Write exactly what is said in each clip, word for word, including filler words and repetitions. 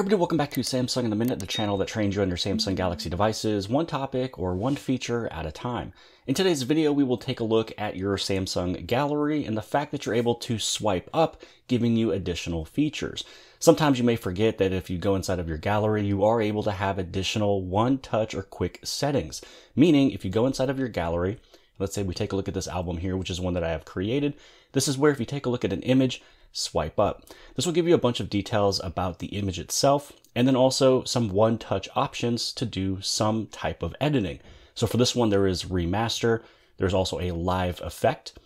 Everybody, welcome back to Samsung in a Minute, the channel that trains you under Samsung Galaxy devices, one topic or one feature at a time. In today's video, we will take a look at your Samsung gallery and the fact that you're able to swipe up, giving you additional features. Sometimes you may forget that if you go inside of your gallery, you are able to have additional one-touch or quick settings. Meaning, if you go inside of your gallery, let's say we take a look at this album here, which is one that I have created. This is where if you take a look at an image, swipe up. This will give you a bunch of details about the image itself, and then also some one-touch options to do some type of editing. So for this one, there is remaster. There's also a live effect.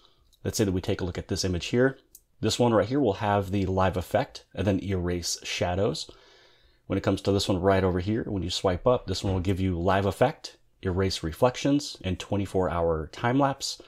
Let's say that we take a look at this image here. This one right here will have the live effect and then erase shadows. When it comes to this one right over here, when you swipe up, this one will give you live effect, erase reflections, and twenty-four hour time lapse.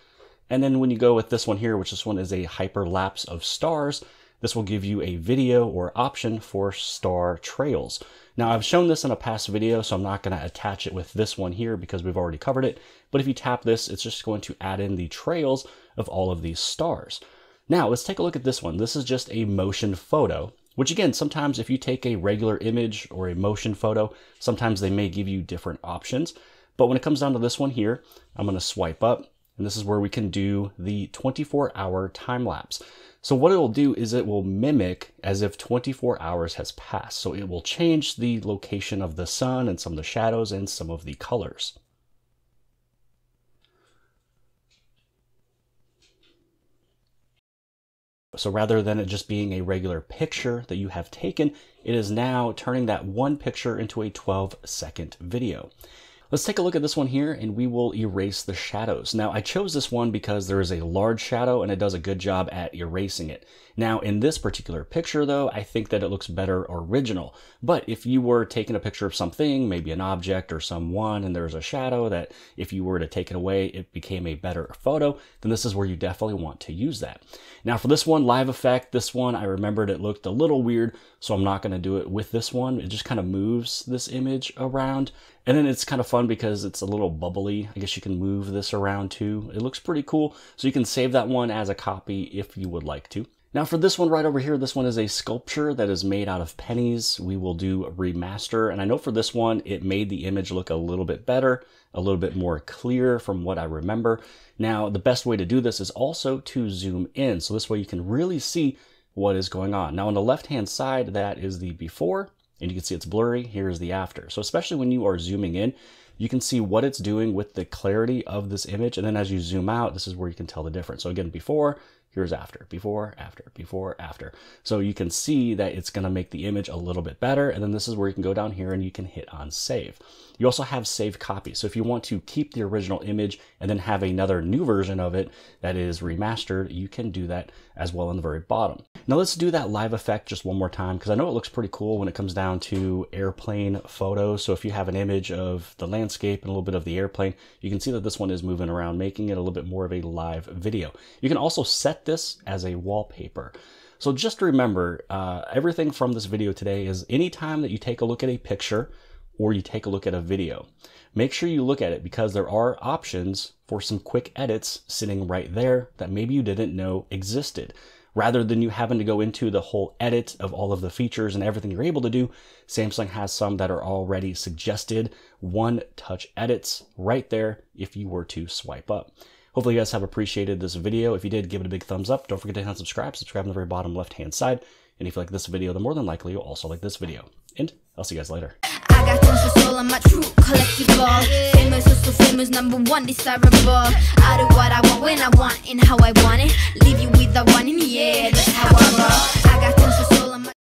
And then when you go with this one here, which this one is a hyperlapse of stars, this will give you a video or option for star trails. Now I've shown this in a past video, so I'm not going to attach it with this one here because we've already covered it. But if you tap this, it's just going to add in the trails of all of these stars. Now let's take a look at this one. This is just a motion photo, which again, sometimes if you take a regular image or a motion photo, sometimes they may give you different options. But when it comes down to this one here, I'm going to swipe up. And this is where we can do the twenty-four hour time lapse. So what it will do is it will mimic as if twenty-four hours has passed. So it will change the location of the sun and some of the shadows and some of the colors. So rather than it just being a regular picture that you have taken, it is now turning that one picture into a twelve second video. Let's take a look at this one here, and we will erase the shadows. Now, I chose this one because there is a large shadow, and it does a good job at erasing it. Now, in this particular picture, though, I think that it looks better original. But if you were taking a picture of something, maybe an object or someone, and there's a shadow that if you were to take it away, it became a better photo, then this is where you definitely want to use that. Now, for this one, live effect, this one, I remembered it looked a little weird, so I'm not going to do it with this one. It just kind of moves this image around. And then it's kind of fun because it's a little bubbly. I guess you can move this around too. It looks pretty cool. So you can save that one as a copy if you would like to. Now for this one right over here, this one is a sculpture that is made out of pennies. We will do a remaster. And I know for this one, it made the image look a little bit better, a little bit more clear from what I remember. Now, the best way to do this is also to zoom in. So this way you can really see what is going on. Now on the left-hand side, that is the before. And you can see it's blurry. Here's the after. So especially when you are zooming in, you can see what it's doing with the clarity of this image. And then as you zoom out, this is where you can tell the difference. So again, before, here's after, before, after, before, after. So you can see that it's going to make the image a little bit better. And then this is where you can go down here and you can hit on save. You also have save copy. So if you want to keep the original image and then have another new version of it that is remastered, you can do that as well on the very bottom. Now let's do that live effect just one more time because I know it looks pretty cool when it comes down to airplane photos. So if you have an image of the landscape and a little bit of the airplane, you can see that this one is moving around, making it a little bit more of a live video. You can also set this as a wallpaper. So just remember, uh, everything from this video today is anytime that you take a look at a picture or you take a look at a video, make sure you look at it because there are options for some quick edits sitting right there that maybe you didn't know existed. Rather than you having to go into the whole edit of all of the features and everything you're able to do, Samsung has some that are already suggested one-touch edits right there if you were to swipe up. Hopefully you guys have appreciated this video. If you did, give it a big thumbs up. Don't forget to hit on subscribe. Subscribe on the very bottom left-hand side. And if you like this video, then more than likely you'll also like this video. And I'll see you guys later. I got tons of soul, I'm a true collectible. Famous, so famous, number one, desirable. I do what I want, when I want, and how I want it. Leave you with the one in the air, that's how I roll.